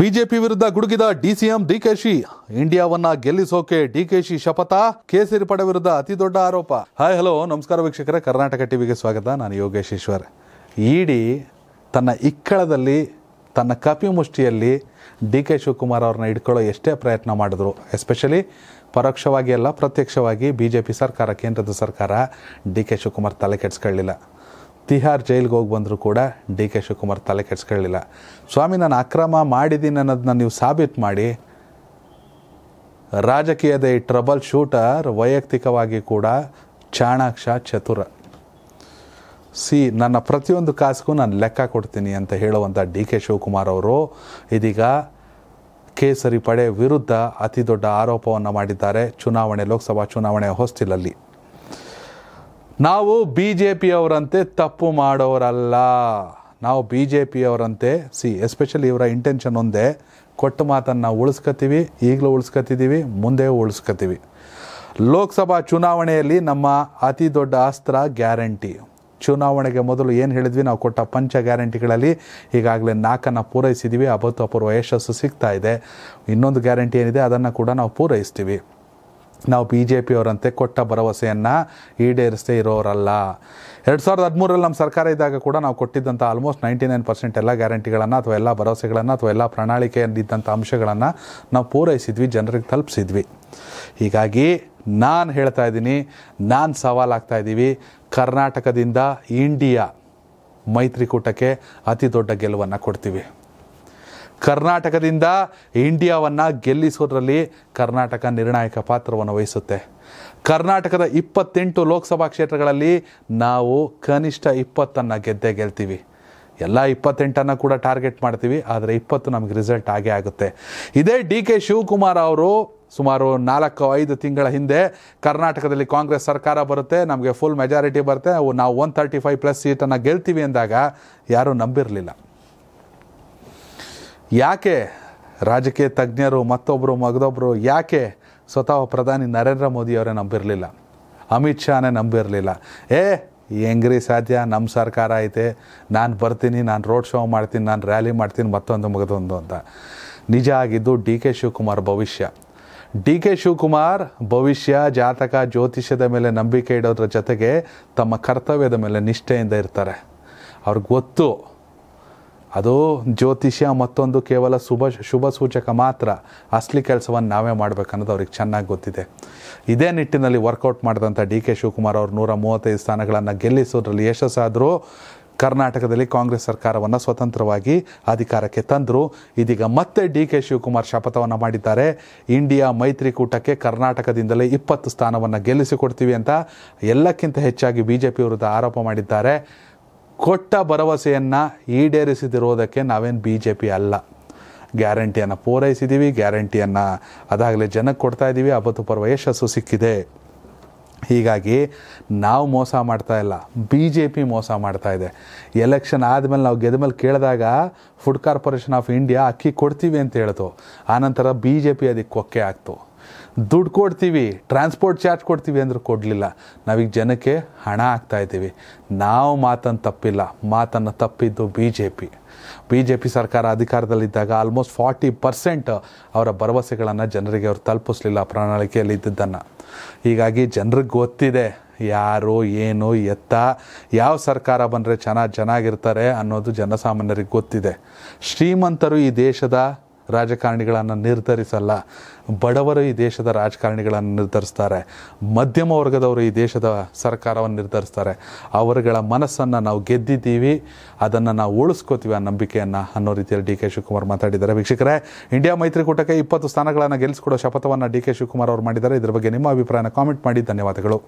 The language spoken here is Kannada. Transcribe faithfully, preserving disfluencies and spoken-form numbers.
ಬಿಜೆಪಿ ವಿರುದ್ಧ ಗುಡುಗಿದ ಡಿಸಿಎಂ ಡಿಕೆಶಿ ಇಂಡಿಯಾವನ್ನ ಗೆಲ್ಲಿಸೋಕೆ ಡಿಕೆಶಿ ಶಪಥ ಕೇಸರಿ ಪಡೆ ವಿರುದ್ಧ ಅತಿ ದೊಡ್ಡ ಆರೋಪ. ಹಾಯ್ ಹಲೋ ನಮಸ್ಕಾರ ವೀಕ್ಷಕರೇ, ಕರ್ನಾಟಕ ಟಿವಿಗೆ ಸ್ವಾಗತ. ನಾನು ಯೋಗೇಶ್ ಈಶ್ವರ್. ಇಡಿ ತನ್ನ ಇಕ್ಕಳದಲ್ಲಿ ತನ್ನ ಕಪಿ ಮುಷ್ಟಿಯಲ್ಲಿ ಡಿಕೆ ಶಿವಕುಮಾರ್ ಅವರನ್ನ ಹಿಡ್ಕೊಳ್ಳೋ ಎಷ್ಟೇ ಪ್ರಯತ್ನ ಮಾಡಿದ್ರು, ಎಸ್ಪೆಷಲಿ ಪರೋಕ್ಷವಾಗಿ ಅಲ್ಲ ಪ್ರತ್ಯಕ್ಷವಾಗಿ ಬಿಜೆಪಿ ಸರ್ಕಾರ, ಕೇಂದ್ರದ ಸರ್ಕಾರ ಡಿಕೆ ಶಿವಕುಮಾರ್ ತಲೆ ಕೆಡಿಸ್ಕೊಳ್ಳಲಿಲ್ಲ. ತಿಹಾರ್ ಜೈಲಿಗೆ ಹೋಗಿ ಬಂದರೂ ಕೂಡ ಡಿ ಕೆ ಶಿವಕುಮಾರ್ ತಲೆ ಕೆಡಿಸ್ಕೊಳ್ಳಲಿಲ್ಲ. ಸ್ವಾಮಿ, ನಾನು ಅಕ್ರಮ ಮಾಡಿದ್ದೀನಿ ಅನ್ನೋದನ್ನ ನೀವು ಸಾಬೀತು ಮಾಡಿ. ರಾಜಕೀಯದ ಈ ಟ್ರಬಲ್ ಶೂಟರ್ ವೈಯಕ್ತಿಕವಾಗಿ ಕೂಡ ಚಾಣಾಕ್ಷ ಚತುರ. ಸಿ, ನನ್ನ ಪ್ರತಿಯೊಂದು ಕಾಸಿಗೂ ನಾನು ಲೆಕ್ಕ ಕೊಡ್ತೀನಿ ಅಂತ ಹೇಳುವಂಥ ಡಿ ಕೆ ಶಿವಕುಮಾರ್ ಅವರು ಇದೀಗ ಕೇಸರಿ ಪಡೆ ವಿರುದ್ಧ ಅತಿ ದೊಡ್ಡ ಆರೋಪವನ್ನು ಮಾಡಿದ್ದಾರೆ. ಚುನಾವಣೆ, ಲೋಕಸಭಾ ಚುನಾವಣೆ ಹೊಸ್ತಿಲಲ್ಲಿ ನಾವು ಬಿ ಜೆ ಪಿಯವರಂತೆ ತಪ್ಪು ಮಾಡೋರಲ್ಲ, ನಾವು ಬಿ ಜೆ ಪಿಯವರಂತೆ ಸಿ ಎಸ್ಪೆಷಲಿ ಇವರ ಇಂಟೆನ್ಷನ್ ಒಂದೇ, ಕೊಟ್ಟು ಮಾತನ್ನು ಉಳಿಸ್ಕೊತೀವಿ, ಈಗಲೂ ಉಳಿಸ್ಕೊತಿದ್ದೀವಿ, ಮುಂದೆ ಉಳಿಸ್ಕೊತೀವಿ. ಲೋಕಸಭಾ ಚುನಾವಣೆಯಲ್ಲಿ ನಮ್ಮ ಅತಿ ದೊಡ್ಡ ಅಸ್ತ್ರ ಗ್ಯಾರಂಟಿ. ಚುನಾವಣೆಗೆ ಮೊದಲು ಏನು ಹೇಳಿದ್ವಿ, ನಾವು ಕೊಟ್ಟ ಪಂಚ ಗ್ಯಾರಂಟಿಗಳಲ್ಲಿ ಈಗಾಗಲೇ ನಾಲ್ಕನ್ನು ಪೂರೈಸಿದ್ದೀವಿ, ಅಭೂತಪೂರ್ವ ಯಶಸ್ಸು ಸಿಗ್ತಾ ಇದೆ. ಇನ್ನೊಂದು ಗ್ಯಾರಂಟಿ ಏನಿದೆ ಅದನ್ನು ಕೂಡ ನಾವು ಪೂರೈಸ್ತೀವಿ. ನಾವು ಬಿ ಜೆ ಪಿಯವರಂತೆ ಕೊಟ್ಟ ಭರವಸೆಯನ್ನು ಈಡೇರಿಸದೇ ಇರೋರಲ್ಲ. ಎರಡು ಸಾವಿರದ ಹದಿಮೂರರಲ್ಲಿ ನಮ್ಮ ಸರ್ಕಾರ ಇದ್ದಾಗ ಕೂಡ ನಾವು ಕೊಟ್ಟಿದ್ದಂಥ ಆಲ್ಮೋಸ್ಟ್ ನೈಂಟಿ ನೈನ್ ಪರ್ಸೆಂಟ್ ಎಲ್ಲ ಗ್ಯಾರಂಟಿಗಳನ್ನು ಅಥವಾ ಎಲ್ಲ ಭರವಸೆಗಳನ್ನು ಅಥವಾ ಎಲ್ಲ ಪ್ರಣಾಳಿಕೆಯಲ್ಲಿದ್ದಂಥ ಅಂಶಗಳನ್ನು ನಾವು ಪೂರೈಸಿದ್ವಿ, ಜನರಿಗೆ ತಲುಪಿಸಿದ್ವಿ. ಹೀಗಾಗಿ ನಾನು ಹೇಳ್ತಾ ಇದ್ದೀನಿ, ನಾನು ಸವಾಲಾಗ್ತಾ ಇದ್ದೀವಿ, ಕರ್ನಾಟಕದಿಂದ ಇಂಡಿಯಾ ಮೈತ್ರಿಕೂಟಕ್ಕೆ ಅತಿ ದೊಡ್ಡ ಗೆಲುವನ್ನು ಕೊಡ್ತೀವಿ. ಕರ್ನಾಟಕದಿಂದ ಇಂಡಿಯಾವನ್ನು ಗೆಲ್ಲಿಸೋದ್ರಲ್ಲಿ ಕರ್ನಾಟಕ ನಿರ್ಣಾಯಕ ಪಾತ್ರವನ್ನು ವಹಿಸುತ್ತೆ. ಕರ್ನಾಟಕದ ಇಪ್ಪತ್ತೆಂಟು ಲೋಕಸಭಾ ಕ್ಷೇತ್ರಗಳಲ್ಲಿ ನಾವು ಕನಿಷ್ಠ ಇಪ್ಪತ್ತನ್ನು ಗೆದ್ದೇ ಗೆಲ್ತೀವಿ. ಎಲ್ಲ ಇಪ್ಪತ್ತೆಂಟನ್ನು ಕೂಡ ಟಾರ್ಗೆಟ್ ಮಾಡ್ತೀವಿ, ಆದರೆ ಇಪ್ಪತ್ತು ನಮಗೆ ರಿಸಲ್ಟ್ ಆಗೇ ಆಗುತ್ತೆ. ಇದೇ ಡಿ ಕೆ ಶಿವಕುಮಾರ್ ಅವರು ಸುಮಾರು ನಾಲ್ಕು ಐದು ತಿಂಗಳ ಹಿಂದೆ ಕರ್ನಾಟಕದಲ್ಲಿ ಕಾಂಗ್ರೆಸ್ ಸರ್ಕಾರ ಬರುತ್ತೆ, ನಮಗೆ ಫುಲ್ ಮೆಜಾರಿಟಿ ಬರುತ್ತೆ, ನಾವು ಒನ್ ತರ್ಟಿ ಫೈವ್ ಪ್ಲಸ್ ಸೀಟನ್ನು ಗೆಲ್ತೀವಿ ಅಂದಾಗ ಯಾರೂ ನಂಬಿರಲಿಲ್ಲ. ಯಾಕೆ ರಾಜಕೀಯ ತಜ್ಞರು ಮತ್ತೊಬ್ಬರು ಮಗದೊಬ್ಬರು ಯಾಕೆ ಸ್ವತಃ ಪ್ರಧಾನಿ ನರೇಂದ್ರ ಮೋದಿಯವರೇ ನಂಬಿರಲಿಲ್ಲ, ಅಮಿತ್ ಶಾನೇ ನಂಬಿರಲಿಲ್ಲ. ಏ ಹೆಂಗ್ರಿ ಸಾಧ್ಯ, ನಮ್ಮ ಸರ್ಕಾರ ಐತೆ, ನಾನು ಬರ್ತೀನಿ, ನಾನು ರೋಡ್ ಶೋ ಮಾಡ್ತೀನಿ, ನಾನು ರ್ಯಾಲಿ ಮಾಡ್ತೀನಿ, ಮತ್ತೊಂದು ಮಗದೊಂದು ಅಂತ. ನಿಜ ಆಗಿದ್ದು ಡಿ ಕೆ ಶಿವಕುಮಾರ್ ಭವಿಷ್ಯ. ಡಿ ಕೆ ಶಿವಕುಮಾರ್ ಭವಿಷ್ಯ ಜಾತಕ ಜ್ಯೋತಿಷ್ಯದ ಮೇಲೆ ನಂಬಿಕೆ ಇಡೋದ್ರ ಜೊತೆಗೆ ತಮ್ಮ ಕರ್ತವ್ಯದ ಮೇಲೆ ನಿಷ್ಠೆಯಿಂದ ಇರ್ತಾರೆ. ಅವ್ರಿಗೆ ಗೊತ್ತು ಅದು ಜ್ಯೋತಿಷ್ಯ ಮತ್ತೊಂದು ಕೇವಲ ಶುಭ ಶುಭ ಸೂಚಕ ಮಾತ್ರ, ಅಸಲಿ ಕೆಲಸವನ್ನು ನಾವೇ ಮಾಡಬೇಕನ್ನೋದು ಅವ್ರಿಗೆ ಚೆನ್ನಾಗಿ ಗೊತ್ತಿದೆ. ಇದೇ ನಿಟ್ಟಿನಲ್ಲಿ ವರ್ಕೌಟ್ ಮಾಡಿದಂಥ ಡಿ ಕೆ ಶಿವಕುಮಾರ್ ಅವರು ನೂರ ಮೂವತ್ತೈದು ಸ್ಥಾನಗಳನ್ನು ಗೆಲ್ಲಿಸೋದ್ರಲ್ಲಿ ಯಶಸ್ಸಾದರೂ, ಕರ್ನಾಟಕದಲ್ಲಿ ಕಾಂಗ್ರೆಸ್ ಸರ್ಕಾರವನ್ನು ಸ್ವತಂತ್ರವಾಗಿ ಅಧಿಕಾರಕ್ಕೆ ತಂದರು. ಇದೀಗ ಮತ್ತೆ ಡಿ ಕೆ ಶಿವಕುಮಾರ್ ಶಪಥವನ್ನು ಮಾಡಿದ್ದಾರೆ, ಇಂಡಿಯಾ ಮೈತ್ರಿಕೂಟಕ್ಕೆ ಕರ್ನಾಟಕದಿಂದಲೇ ಇಪ್ಪತ್ತು ಸ್ಥಾನವನ್ನು ಗೆಲ್ಲಿಸಿಕೊಡ್ತೀವಿ ಅಂತ. ಎಲ್ಲಕ್ಕಿಂತ ಹೆಚ್ಚಾಗಿ ಬಿ ಜೆ ಪಿ ವಿರುದ್ಧ ಆರೋಪ ಮಾಡಿದ್ದಾರೆ. ಕೊಟ್ಟ ಭರವಸೆಯನ್ನು ಈಡೇರಿಸಿದಿರೋದಕ್ಕೆ ನಾವೇನು ಬಿ ಜೆ ಪಿ ಅಲ್ಲ. ಗ್ಯಾರಂಟಿಯನ್ನು ಪೂರೈಸಿದ್ದೀವಿ, ಗ್ಯಾರಂಟಿಯನ್ನು ಅದಾಗಲೇ ಜನಕ್ಕೆ ಕೊಡ್ತಾಯಿದ್ದೀವಿ, ಅಭೂತಪೂರ್ವ ಯಶಸ್ಸು ಸಿಕ್ಕಿದೆ. ಹೀಗಾಗಿ ನಾವು ಮೋಸ ಮಾಡ್ತಾಯಿಲ್ಲ, ಬಿ ಜೆ ಪಿ ಮೋಸ ಮಾಡ್ತಾಯಿದೆ. ಎಲೆಕ್ಷನ್ ಆದಮೇಲೆ ನಾವು ಗೆದ್ದ ಮೇಲೆ ಕೇಳಿದಾಗ ಫುಡ್ ಕಾರ್ಪೊರೇಷನ್ ಆಫ್ ಇಂಡಿಯಾ ಅಕ್ಕಿ ಕೊಡ್ತೀವಿ ಅಂತ ಹೇಳ್ತು, ಆನಂತರ ಬಿ ಜೆ ಪಿ ಅದಕ್ಕೆ ಕೊಕ್ಕೆ ಆಗ್ತು. ದುಡ್ಡು ಕೊಡ್ತೀವಿ, ಟ್ರಾನ್ಸ್ಪೋರ್ಟ್ ಚಾರ್ಜ್ ಕೊಡ್ತೀವಿ ಅಂದ್ರೆ ಕೊಡಲಿಲ್ಲ. ನಾವೀಗ ಜನಕ್ಕೆ ಹಣ ಹಾಕ್ತಾಯಿದ್ದೀವಿ. ನಾವು ಮಾತನ್ನು ತಪ್ಪಿಲ್ಲ, ಮಾತನ್ನು ತಪ್ಪಿದ್ದು B J P. B J P ಸರ್ಕಾರ ಅಧಿಕಾರದಲ್ಲಿದ್ದಾಗ ಆಲ್ಮೋಸ್ಟ್ ಫಾರ್ಟಿ ಪರ್ಸೆಂಟ್ ಅವರ ಭರವಸೆಗಳನ್ನು ಜನರಿಗೆ ಅವರು ತಲುಪಿಸ್ಲಿಲ್ಲ, ಪ್ರಣಾಳಿಕೆಯಲ್ಲಿ ಇದ್ದಿದ್ದನ್ನು. ಹೀಗಾಗಿ ಜನರಿಗೆ ಗೊತ್ತಿದೆ ಯಾರು ಏನು ಎತ್ತ, ಯಾವ ಸರ್ಕಾರ ಬಂದರೆ ಚೆನ್ನಾಗಿ ಚೆನ್ನಾಗಿರ್ತಾರೆ ಅನ್ನೋದು ಜನಸಾಮಾನ್ಯರಿಗೆ ಗೊತ್ತಿದೆ. ಶ್ರೀಮಂತರು ಈ ದೇಶದ ರಾಜಕಾರಣಿಗಳನ್ನು ನಿರ್ಧರಿಸಲ್ಲ, ಬಡವರು ಈ ದೇಶದ ರಾಜಕಾರಣಿಗಳನ್ನು ನಿರ್ಧರಿಸ್ತಾರೆ, ಮಧ್ಯಮ ವರ್ಗದವರು ಈ ದೇಶದ ಸರ್ಕಾರವನ್ನು ನಿರ್ಧರಿಸ್ತಾರೆ. ಅವರುಗಳ ಮನಸ್ಸನ್ನು ನಾವು ಗೆದ್ದಿದ್ದೀವಿ, ಅದನ್ನು ನಾವು ಉಳಿಸ್ಕೋತೀವಿ, ಆ ನಂಬಿಕೆಯನ್ನು ಅನ್ನೋ ರೀತಿಯಲ್ಲಿ ಡಿ ಕೆ ಶಿವಕುಮಾರ್ ಮಾತಾಡಿದ್ದಾರೆ. ವೀಕ್ಷಕರೇ, ಇಂಡಿಯಾ ಮೈತ್ರಿಕೂಟಕ್ಕೆ ಇಪ್ಪತ್ತು ಸ್ಥಾನಗಳನ್ನು ಗೆಲ್ಲಿಸಿಕೊಡೋ ಶಪಥವನ್ನು ಡಿ ಕೆ ಶಿವಕುಮಾರ್ ಅವರು ಮಾಡಿದ್ದಾರೆ. ಇದರ ಬಗ್ಗೆ ನಿಮ್ಮ ಅಭಿಪ್ರಾಯನ ಕಾಮೆಂಟ್ ಮಾಡಿ. ಧನ್ಯವಾದಗಳು.